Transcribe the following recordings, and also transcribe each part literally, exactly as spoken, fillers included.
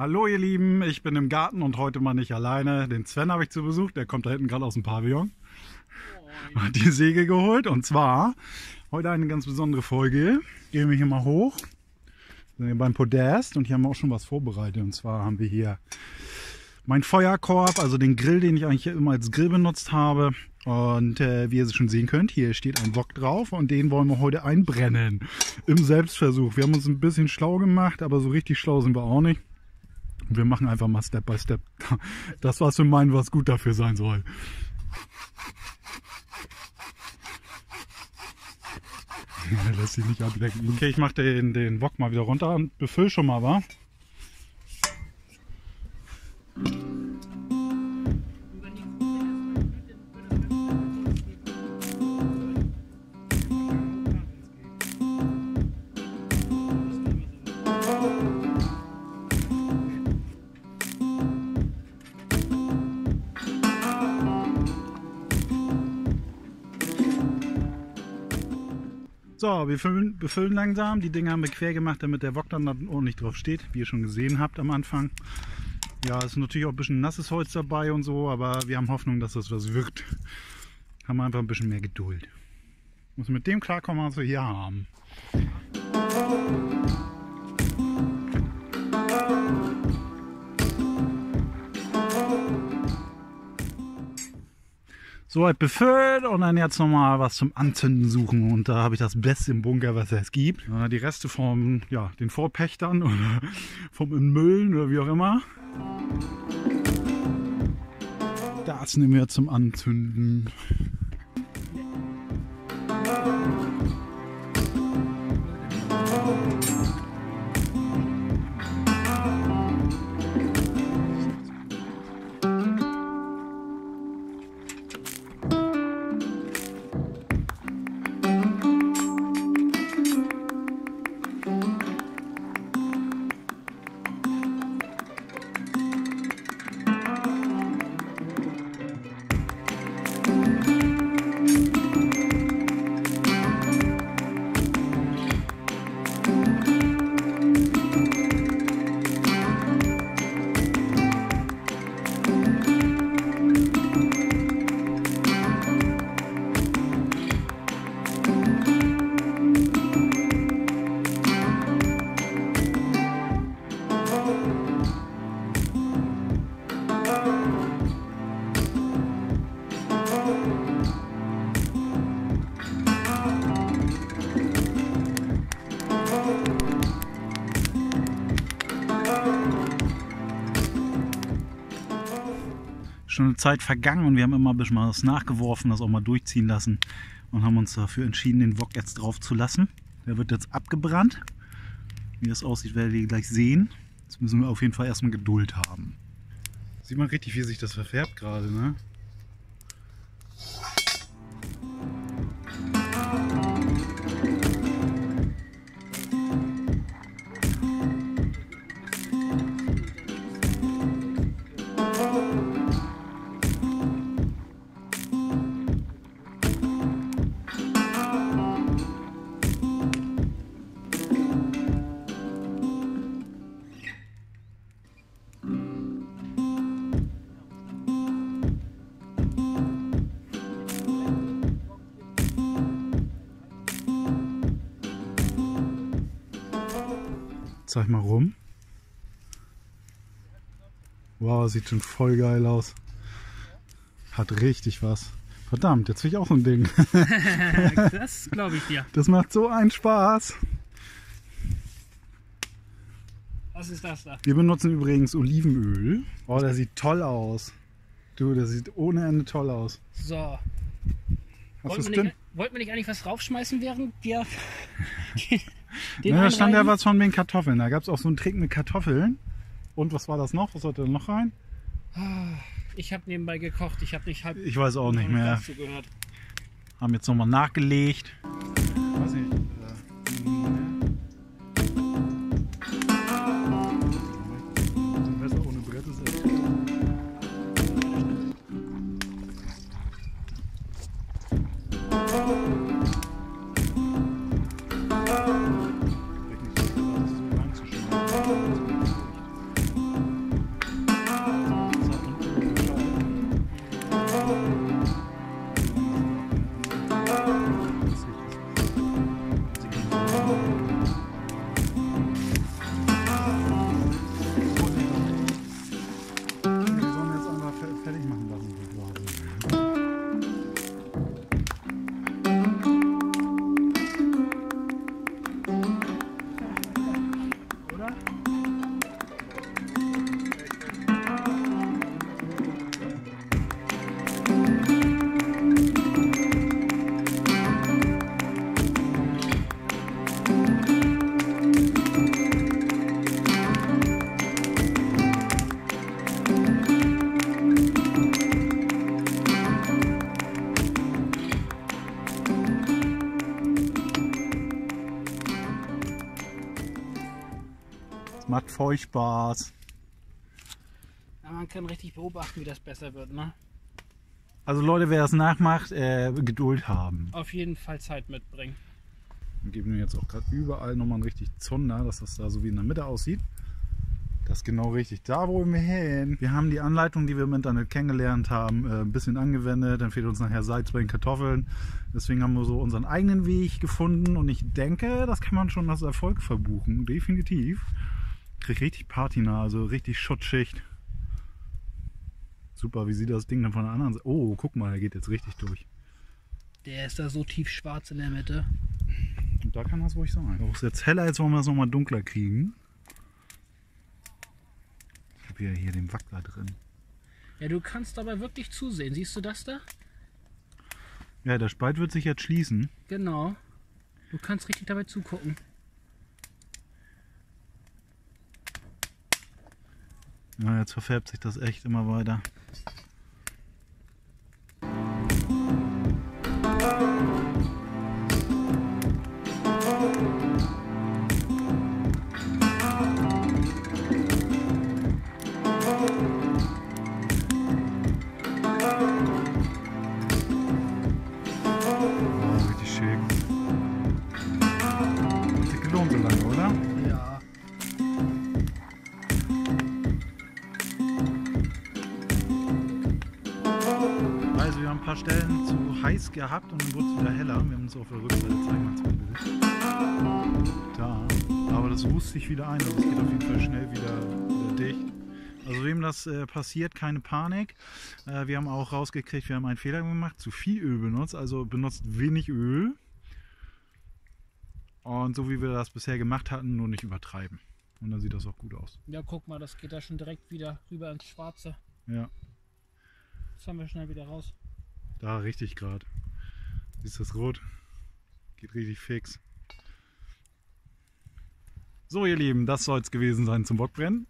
Hallo ihr Lieben, ich bin im Garten und heute mal nicht alleine. Den Sven habe ich zu Besuch, der kommt da hinten gerade aus dem Pavillon. Hat die Segel geholt und zwar heute eine ganz besondere Folge. Gehen wir hier mal hoch, sind wir beim Podest und hier haben wir auch schon was vorbereitet. Und zwar haben wir hier mein Feuerkorb, also den Grill, den ich eigentlich immer als Grill benutzt habe. Und äh, wie ihr es schon sehen könnt, hier steht ein Wok drauf und den wollen wir heute einbrennen im Selbstversuch. Wir haben uns ein bisschen schlau gemacht, aber so richtig schlau sind wir auch nicht. Wir machen einfach mal Step by Step das, was wir meinen, was gut dafür sein soll. Ja, lässt sich nicht ablenken. Okay, ich mache den, den Wok mal wieder runter und befüll schon mal, wa? So, wir füllen, befüllen langsam. Die Dinger haben wir quer gemacht, damit der Wok dann ordentlich drauf steht, wie ihr schon gesehen habt am Anfang. Ja, ist natürlich auch ein bisschen nasses Holz dabei und so, aber wir haben Hoffnung, dass das was wird. Haben wir einfach ein bisschen mehr Geduld. Muss mit dem klarkommen, was wir hier haben. Soweit befüllt und dann jetzt nochmal was zum Anzünden suchen und da habe ich das Beste im Bunker, was es gibt. Die Reste von ja, den Vorpächtern oder vom Entmüllen oder wie auch immer. Das nehmen wir zum Anzünden. Schon eine Zeit vergangen und wir haben immer ein bisschen was nachgeworfen, das auch mal durchziehen lassen und haben uns dafür entschieden, den Wok jetzt drauf zu lassen. Der wird jetzt abgebrannt. Wie das aussieht, werdet ihr gleich sehen. Jetzt müssen wir auf jeden Fall erstmal Geduld haben. Sieht man richtig, wie sich das verfärbt gerade, ne? Zeig mal rum. Wow, sieht schon voll geil aus. Hat richtig was. Verdammt, jetzt will ich auch so ein Ding. Das glaube ich dir. Das macht so einen Spaß. Was ist das da? Wir benutzen übrigens Olivenöl. Oh, das sieht toll aus. Du, das sieht ohne Ende toll aus. So. Wollten wir, wollt wir nicht eigentlich was draufschmeißen, während wir... Na, da stand ja was von den Kartoffeln. Da gab es auch so einen Trick mit Kartoffeln. Und was war das noch? Was sollte da noch rein? Ich habe nebenbei gekocht. Ich habe nicht halb. Ich weiß auch nicht mehr. Haben jetzt nochmal nachgelegt. Ich weiß nicht. Macht voll Spaß. Ja, man kann richtig beobachten, wie das besser wird, ne? Also Leute, wer das nachmacht, äh, Geduld haben. Auf jeden Fall Zeit mitbringen. Wir geben jetzt auch gerade überall nochmal einen richtig Zunder, dass das da so wie in der Mitte aussieht. Das ist genau richtig. Da wollen wir hin. Wir haben die Anleitung, die wir im Internet kennengelernt haben, äh, ein bisschen angewendet. Dann fehlt uns nachher Salz bei den Kartoffeln. Deswegen haben wir so unseren eigenen Weg gefunden. Und ich denke, das kann man schon als Erfolg verbuchen. Definitiv. Kriegt richtig Patina, also richtig Schutzschicht. Super, wie sieht das Ding dann von der anderen Seite? Oh, guck mal, der geht jetzt richtig durch. Der ist da so tief schwarz in der Mitte. Und da kann das ruhig sein. Das ist jetzt heller, jetzt wollen wir das nochmal dunkler kriegen. Ich habe ja hier den Wackler drin. Ja, du kannst dabei wirklich zusehen. Siehst du das da? Ja, der Spalt wird sich jetzt schließen. Genau. Du kannst richtig dabei zugucken. Ja, jetzt verfärbt sich das echt immer weiter. Stellen zu heiß gehabt und dann wurde es wieder heller. Wir haben uns auf der Rückseite zeigen lassen. Da, aber das rußt sich wieder ein, also es geht auf jeden Fall schnell wieder, wieder dicht. Also wem das äh, passiert, keine Panik. Äh, wir haben auch rausgekriegt, wir haben einen Fehler gemacht, zu viel Öl benutzt, also benutzt wenig Öl. Und so wie wir das bisher gemacht hatten, nur nicht übertreiben. Und dann sieht das auch gut aus. Ja, guck mal, das geht da schon direkt wieder rüber ins Schwarze. Ja. Das haben wir schnell wieder raus. Da richtig gerade. Siehst du das rot? Geht richtig fix. So ihr Lieben, das soll es gewesen sein zum Wokbrennen.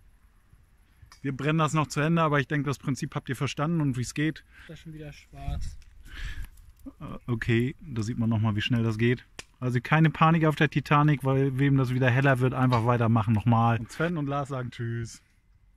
Wir brennen das noch zu Ende, aber ich denke, das Prinzip habt ihr verstanden und wie es geht. Das ist schon wieder schwarz. Okay, da sieht man nochmal, wie schnell das geht. Also keine Panik auf der Titanic, weil wem das wieder heller wird, einfach weitermachen nochmal. Und Sven und Lars sagen tschüss.